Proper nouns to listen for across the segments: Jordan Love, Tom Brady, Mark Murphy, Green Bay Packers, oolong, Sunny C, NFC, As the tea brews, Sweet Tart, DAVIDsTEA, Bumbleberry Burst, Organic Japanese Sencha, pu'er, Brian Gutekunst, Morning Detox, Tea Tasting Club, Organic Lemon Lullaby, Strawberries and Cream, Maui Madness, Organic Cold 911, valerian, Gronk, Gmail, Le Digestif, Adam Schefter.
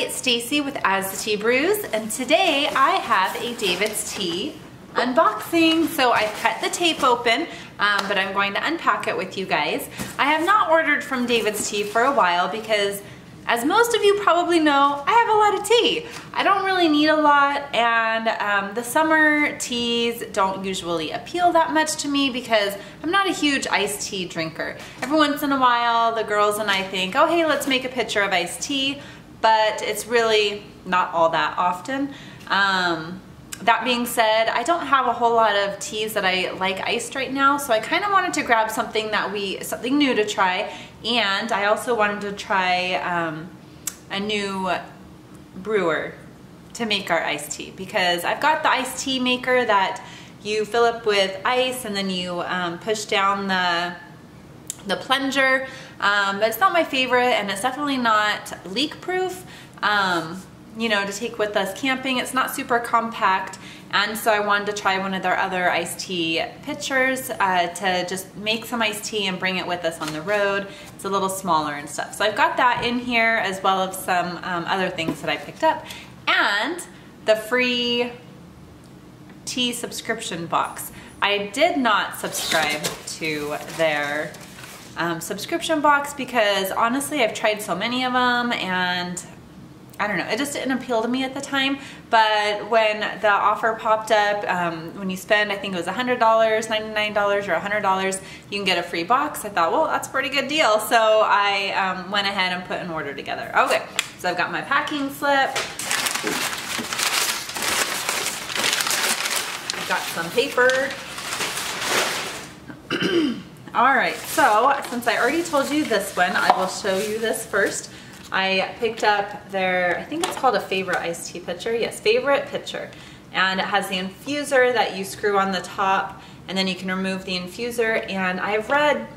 everybody, it's Stacy with As the Tea Brews, and today I have a DAVIDsTEA unboxing. So I've cut the tape open, but I'm going to unpack it with you guys. I have not ordered from DAVIDsTEA for a while because, as most of you probably know, I have a lot of tea. I don't really need a lot, and the summer teas don't usually appeal that much to me because I'm not a huge iced tea drinker. Every once in a while, the girls and I think, oh hey, let's make a pitcher of iced tea, but it's really not all that often. That being said, I don't have a whole lot of teas that I like iced right now, so I kind of wanted to grab something new to try, and I also wanted to try a new brewer to make our iced tea, because I've got the iced tea maker that you fill up with ice and then you push down the plunger, but it's not my favorite, and it's definitely not leak proof. You know, to take with us camping. It's not super compact, and so I wanted to try one of their other iced tea pitchers to just make some iced tea and bring it with us on the road. It's a little smaller and stuff. So I've got that in here, as well as some other things that I picked up, and the free tea subscription box. I did not subscribe to their subscription box because honestly I've tried so many of them, and I don't know, it just didn't appeal to me at the time. But when the offer popped up, when you spend, I think it was $100, $99 or $100, you can get a free box. I thought, well, that's a pretty good deal. So I went ahead and put an order together. Okay, so I've got my packing slip. I've got some paper. All right, so since I already told you this one, I will show you this first. I picked up their, I think it's called a favorite iced tea pitcher. Yes, favorite pitcher. And it has the infuser that you screw on the top, and then you can remove the infuser. And I've read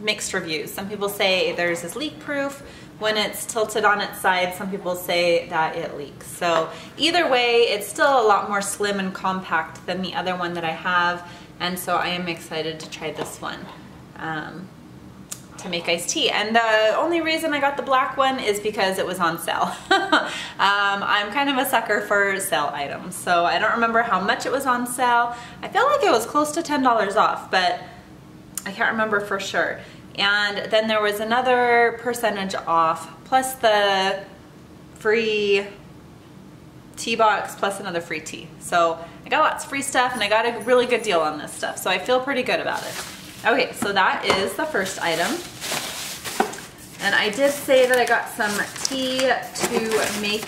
mixed reviews. Some people say theirs is leak proof. When it's tilted on its side, some people say that it leaks. So either way, it's still a lot more slim and compact than the other one that I have. And so I am excited to try this one. To make iced tea. And the only reason I got the black one is because it was on sale. I'm kind of a sucker for sale items, so I don't remember how much it was on sale. I feel like it was close to $10 off, but I can't remember for sure. And then there was another percentage off, plus the free tea box, plus another free tea. So I got lots of free stuff, and I got a really good deal on this stuff, so I feel pretty good about it. Okay, so that is the first item. And I did say that I got some tea to make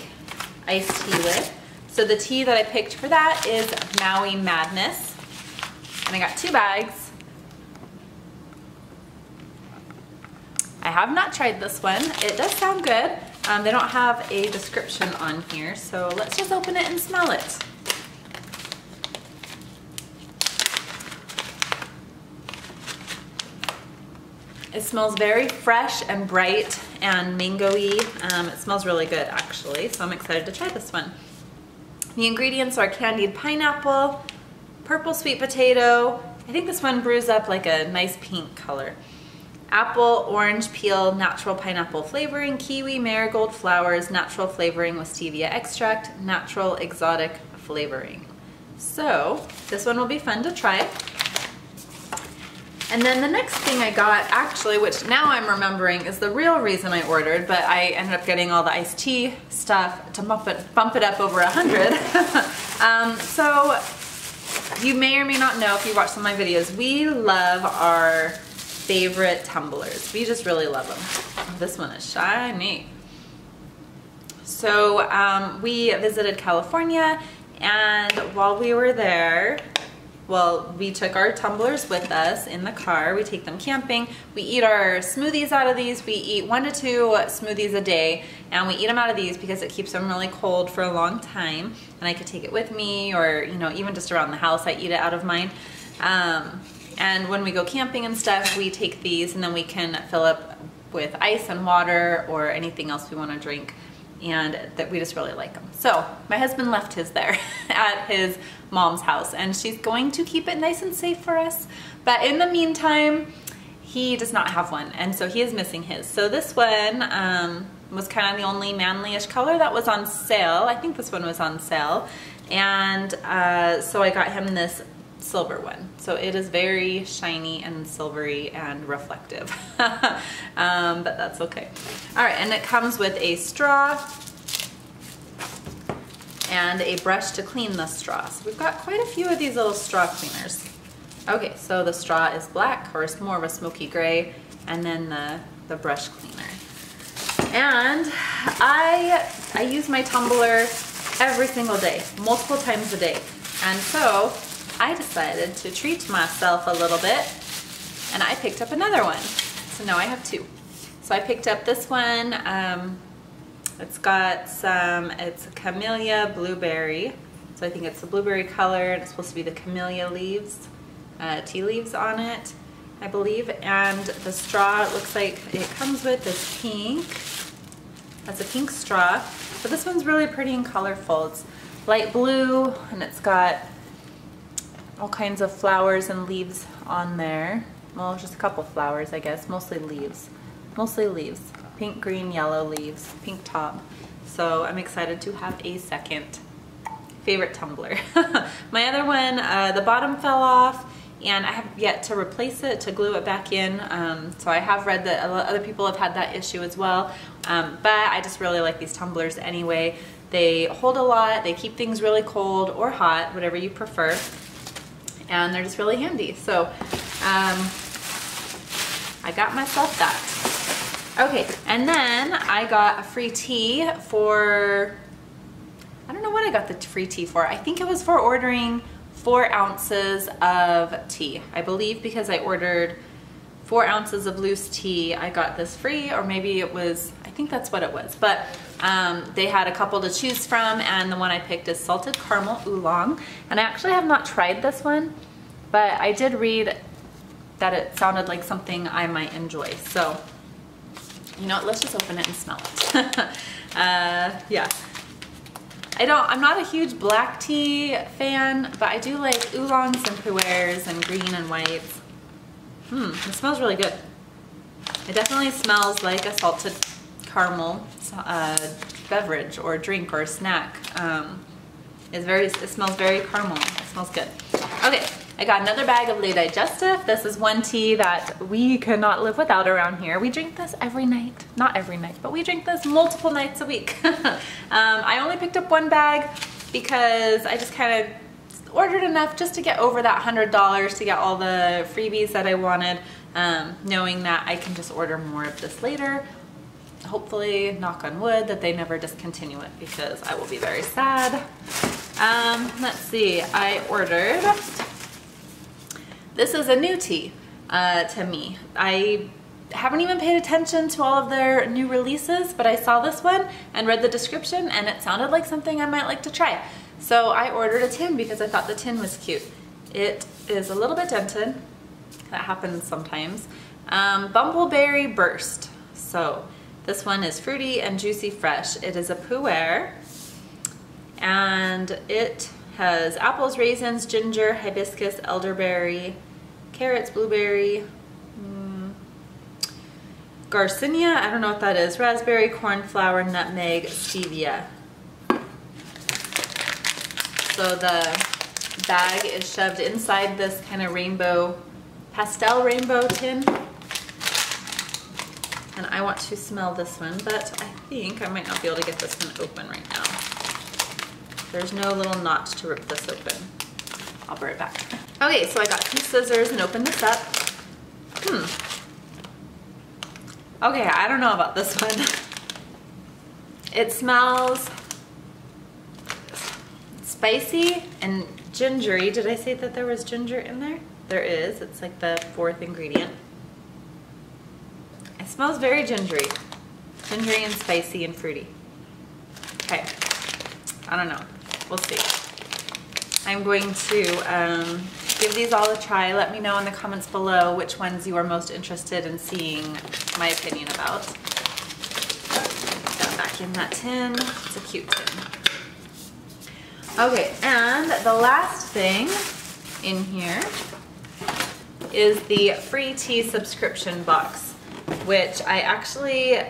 iced tea with. So the tea that I picked for that is Maui Madness. And I got 2 bags. I have not tried this one. It does sound good. They don't have a description on here, so let's just open it and smell it. It smells very fresh and bright and mango-y. It smells really good, actually, so I'm excited to try this one. The ingredients are candied pineapple, purple sweet potato. I think this one brews up like a nice pink color. Apple, orange peel, natural pineapple flavoring, kiwi, marigold flowers, natural flavoring with stevia extract, natural exotic flavoring. So this one will be fun to try. And then the next thing I got, actually, which now I'm remembering is the real reason I ordered, but I ended up getting all the iced tea stuff to bump it up over 100. So you may or may not know if you watch some of my videos, we love our favorite tumblers. We just really love them. Oh, this one is shiny. So we visited California, and while we were there, well, we took our tumblers with us in the car. We take them camping. We eat our smoothies out of these. We eat 1 to 2 smoothies a day, and we eat them out of these because it keeps them really cold for a long time, and I could take it with me, or, you know, even just around the house, I eat it out of mine. And when we go camping and stuff, we take these, and then we can fill up with ice and water or anything else we want to drink, and that we just really like them. So my husband left his there at his mom's house, and she's going to keep it nice and safe for us. But in the meantime, he does not have one, and so he is missing his. So this one was kind of the only manly-ish color that was on sale. I think this one was on sale. And so I got him this silver one. So it is very shiny and silvery and reflective. But that's okay. All right, and it comes with a straw and a brush to clean the straw. So we've got quite a few of these little straw cleaners. Okay, so the straw is black, or it's more of a smoky gray, and then the brush cleaner. And I use my tumbler every single day, multiple times a day. And so I decided to treat myself a little bit, and I picked up another one. So now I have two. So I picked up this one. It's got some, it's camellia blueberry. So I think it's the blueberry color, and it's supposed to be the camellia leaves, tea leaves on it, I believe. And the straw, it looks like it comes with this pink. That's a pink straw. But this one's really pretty and colorful. It's light blue, and it's got all kinds of flowers and leaves on there. Well, just a couple flowers, I guess, mostly leaves. Mostly leaves. Pink, green, yellow leaves, pink top. So I'm excited to have a second favorite tumbler. My other one, the bottom fell off, and I have yet to replace it, to glue it back in. So I have read that other people have had that issue as well. But I just really like these tumblers anyway. They hold a lot, they keep things really cold or hot, whatever you prefer. And they're just really handy. So I got myself that. Okay, and then I got a free tea for, I don't know what I got the free tea for. I think it was for ordering 4 ounces of tea. I believe because I ordered 4 ounces of loose tea, I got this free, or maybe it was, I think that's what it was. But they had a couple to choose from, and the one I picked is salted caramel oolong. And I actually have not tried this one, but I did read that it sounded like something I might enjoy. So, you know what, let's just open it and smell it. Yeah. I'm not a huge black tea fan, but I do like oolongs and pu'ers and green and whites. It smells really good. It definitely smells like a salted caramel beverage or drink or snack. It smells very caramel. It smells good. Okay, I got another bag of Le Digestif. This is one tea that we cannot live without around here. We drink this every night. Not every night, but we drink this multiple nights a week. I only picked up one bag because I just kind of ordered enough just to get over that $100 to get all the freebies that I wanted, knowing that I can just order more of this later. Hopefully, knock on wood, that they never discontinue it, because I will be very sad. Let's see, I ordered... This is a new tea to me. I haven't even paid attention to all of their new releases, but I saw this one and read the description, and it sounded like something I might like to try. So I ordered a tin because I thought the tin was cute. It is a little bit dented. That happens sometimes. Bumbleberry Burst. So this one is fruity and juicy fresh. It is a pu'er, and it has apples, raisins, ginger, hibiscus, elderberry, carrots, blueberry, garcinia, I don't know what that is, raspberry, cornflower, nutmeg, stevia. So the bag is shoved inside this kind of rainbow, pastel rainbow tin. And I want to smell this one, but I think I might not be able to get this one open right now. There's no little notch to rip this open. I'll bring it back. Okay, so I got two scissors and opened this up. Okay, I don't know about this one. It smells spicy and gingery. Did I say that there was ginger in there? There is. It's like the fourth ingredient. It smells very gingery. Gingery and spicy and fruity. Okay. I don't know. We'll see. I'm going to give these all a try. Let me know in the comments below which ones you are most interested in seeing my opinion about. Put that back in that tin. It's a cute tin. Okay, and the last thing in here is the free tea subscription box, which I actually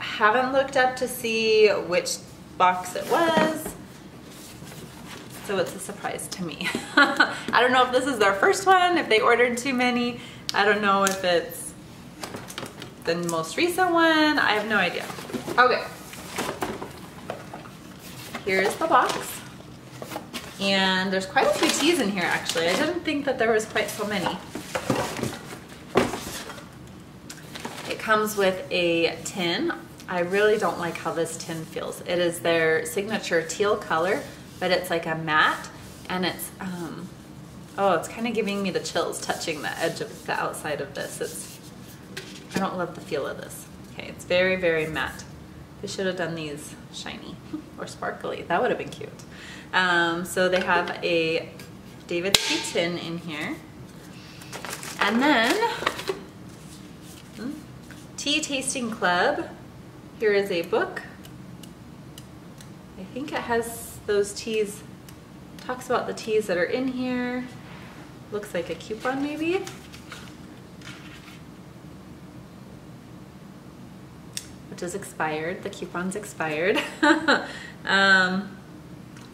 haven't looked up to see which box it was, so it's a surprise to me. I don't know if this is their first one, if they ordered too many. I don't know if it's the most recent one. I have no idea. Okay. Here's the box. And there's quite a few teas in here, actually. I didn't think that there was quite so many. It comes with a tin. I really don't like how this tin feels. It is their signature teal color, but it's like a matte, and it's, oh, it's kind of giving me the chills touching the edge of the outside of this. It's, I don't love the feel of this. Okay, it's very, very matte. They should have done these shiny or sparkly. That would have been cute. So they have a DAVIDsTEA tin in here. And then Tea Tasting Club. Here is a book. I think it has those teas, talks about the teas that are in here. Looks like a coupon maybe. Which is expired, the coupon's expired.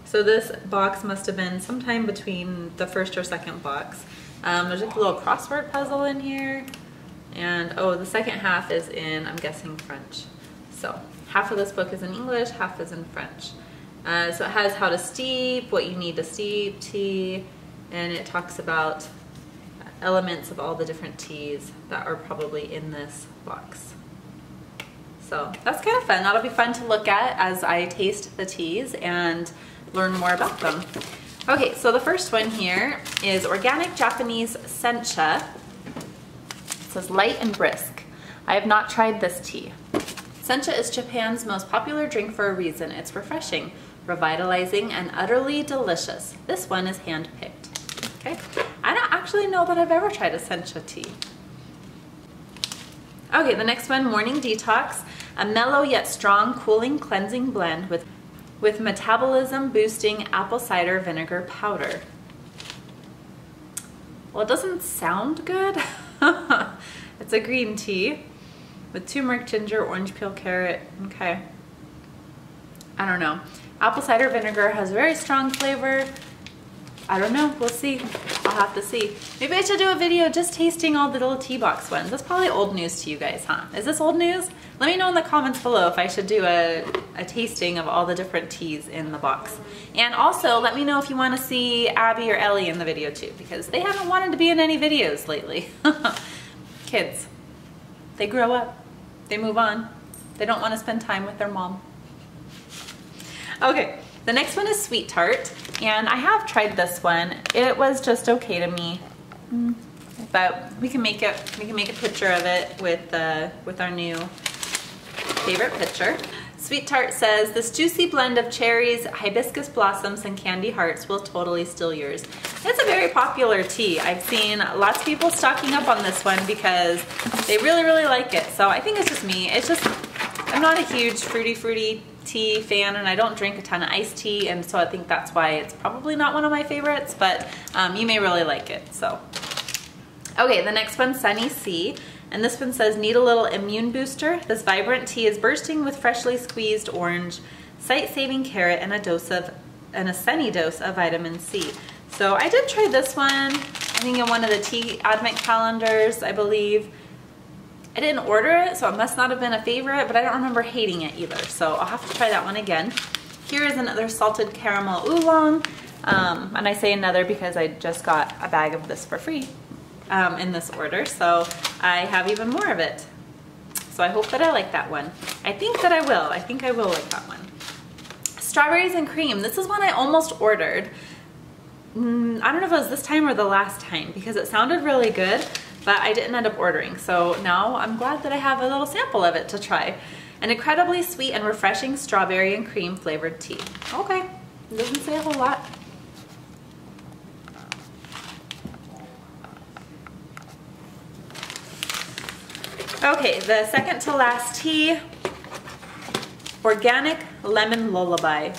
So this box must have been sometime between the first or second box. There's like a little crossword puzzle in here. And oh, the second half is in, I'm guessing, French. So half of this book is in English, half is in French. So it has how to steep, what you need to steep tea, and it talks about elements of all the different teas that are probably in this box. So that's kind of fun. That'll be fun to look at as I taste the teas and learn more about them. Okay, so the first one here is Organic Japanese Sencha. It says light and brisk. I have not tried this tea. Sencha is Japan's most popular drink for a reason. It's refreshing, revitalizing, and utterly delicious. This one is hand-picked. Okay, I don't actually know that I've ever tried a sencha tea. Okay, the next one, Morning Detox, a mellow yet strong cooling cleansing blend with metabolism boosting apple cider vinegar powder. Well, it doesn't sound good. It's a green tea with turmeric, ginger, orange peel, carrot. Okay, I don't know. Apple cider vinegar has very strong flavor. I don't know, we'll see. I'll have to see. Maybe I should do a video just tasting all the little tea box ones. That's probably old news to you guys, huh? Is this old news? Let me know in the comments below if I should do a tasting of all the different teas in the box. And also, let me know if you want to see Abby or Ellie in the video too, because they haven't wanted to be in any videos lately. Kids, they grow up, they move on. They don't want to spend time with their mom. Okay. The next one is Sweet Tart, and I have tried this one. It was just okay to me, but we can make a picture of it with our new favorite picture. Sweet Tart says, this juicy blend of cherries, hibiscus blossoms, and candy hearts will totally steal yours. It's a very popular tea. I've seen lots of people stocking up on this one because they really, really like it. So I think it's just me. It's just, I'm not a huge fruity tea fan, and I don't drink a ton of iced tea, and so I think that's why it's probably not one of my favorites, but you may really like it. So okay, the next one, Sunny C, and this one says, need a little immune booster? This vibrant tea is bursting with freshly squeezed orange, sight-saving carrot, and a sunny dose of vitamin C. So I did try this one, I think in one of the tea advent calendars, I believe. I didn't order it, so it must not have been a favorite, but I don't remember hating it either, so I'll have to try that one again. Here is another salted caramel oolong, and I say another because I just got a bag of this for free in this order, so I have even more of it. So I hope that I like that one. I think that I will. I think I will like that one. Strawberries and Cream. This is one I almost ordered. I don't know if it was this time or the last time, because it sounded really good, but I didn't end up ordering, so now I'm glad that I have a little sample of it to try. An incredibly sweet and refreshing strawberry and cream flavored tea. Okay, it doesn't say a whole lot. Okay, the second to last tea, Organic Lemon Lullaby.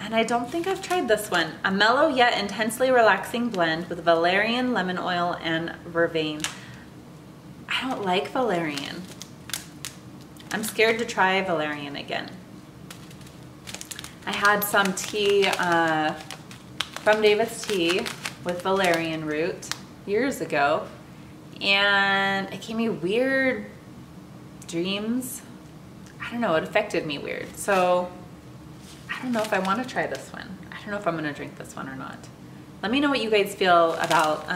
And I don't think I've tried this one. A mellow yet intensely relaxing blend with valerian, lemon oil, and vervain. I don't like valerian. I'm scared to try valerian again. I had some tea from DAVIDsTEA with valerian root years ago, and it gave me weird dreams. I don't know, it affected me weird. So I don't know if I want to try this one. I don't know if I'm going to drink this one or not. Let me know what you guys feel about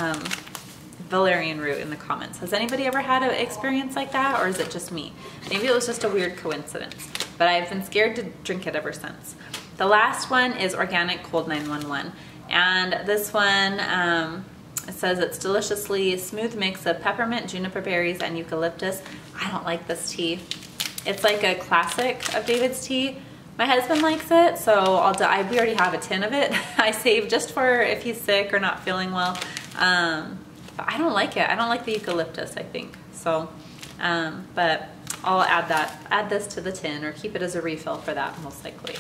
valerian root in the comments. Has anybody ever had an experience like that, or is it just me? Maybe it was just a weird coincidence, but I've been scared to drink it ever since. The last one is Organic Cold 911, and this one it says it's deliciously smooth mix of peppermint, juniper berries, and eucalyptus. I don't like this tea. It's like a classic of DAVIDsTEA. My husband likes it, so we already have a tin of it. I save just for if he's sick or not feeling well. But I don't like it. I don't like the eucalyptus, I think. So, but I'll add this to the tin, or keep it as a refill for that most likely.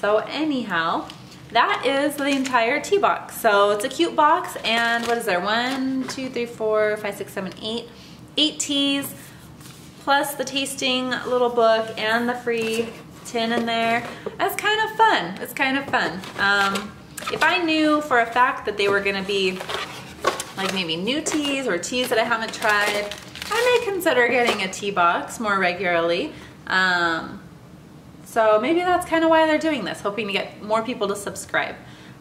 So anyhow, that is the entire tea box. So it's a cute box, and what is there? 1, 2, 3, 4, 5, 6, 7, 8. 8 teas, plus the tasting little book and the free tin in there. That's kind of fun. It's kind of fun. If I knew for a fact that they were gonna be like maybe new teas or teas that I haven't tried, I may consider getting a tea box more regularly. So maybe that's kind of why they're doing this, hoping to get more people to subscribe.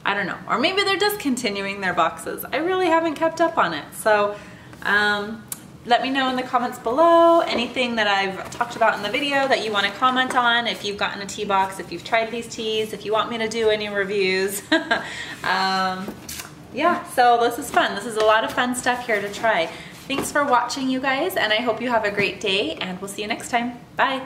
I don't know. Or maybe they're discontinuing their boxes. I really haven't kept up on it. So let me know in the comments below anything that I've talked about in the video that you want to comment on, if you've gotten a tea box, if you've tried these teas, if you want me to do any reviews. Yeah, so this is fun. This is a lot of fun stuff here to try. Thanks for watching, you guys, and I hope you have a great day, and we'll see you next time. Bye.